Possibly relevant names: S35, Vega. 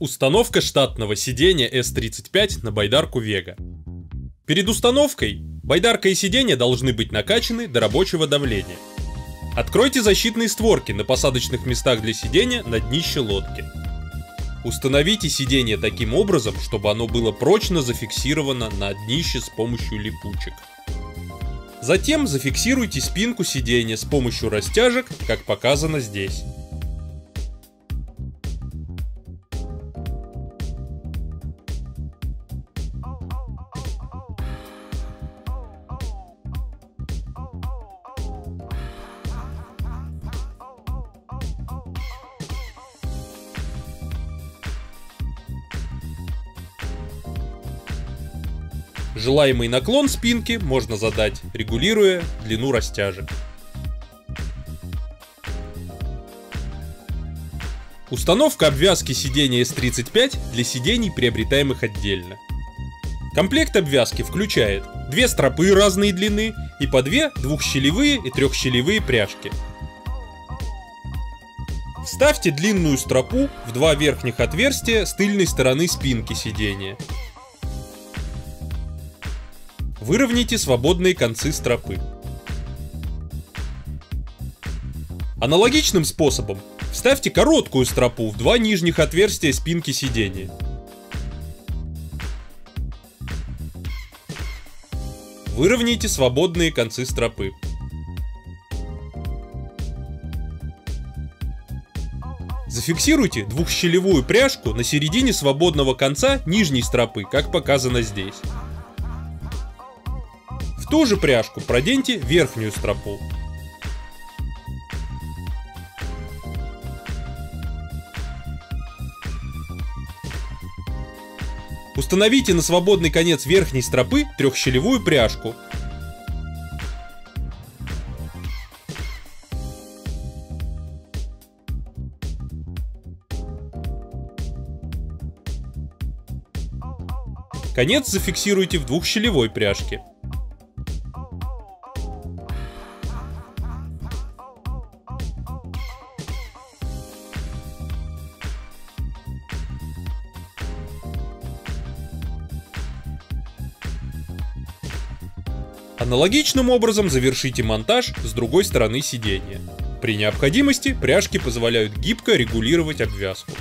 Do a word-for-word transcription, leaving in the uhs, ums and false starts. Установка штатного сидения эс тридцать пять на байдарку Vega. Перед установкой байдарка и сиденья должны быть накачаны до рабочего давления. Откройте защитные створки на посадочных местах для сидения на днище лодки. Установите сиденье таким образом, чтобы оно было прочно зафиксировано на днище с помощью липучек. Затем зафиксируйте спинку сиденья с помощью растяжек, как показано здесь. Желаемый наклон спинки можно задать, регулируя длину растяжек. Установка обвязки сидения эс тридцать пять для сидений, приобретаемых отдельно. Комплект обвязки включает две стропы разной длины и по две двухщелевые и трехщелевые пряжки. Вставьте длинную стропу в два верхних отверстия с тыльной стороны спинки сидения. Выровняйте свободные концы стропы. Аналогичным способом вставьте короткую стропу в два нижних отверстия спинки сидения. Выровняйте свободные концы стропы. Зафиксируйте двухщелевую пряжку на середине свободного конца нижней стропы, как показано здесь. В ту же пряжку проденьте верхнюю стропу. Установите на свободный конец верхней стропы трехщелевую пряжку. Конец зафиксируйте в двухщелевой пряжке. Аналогичным образом завершите монтаж с другой стороны сидения. При необходимости пряжки позволяют гибко регулировать обвязку.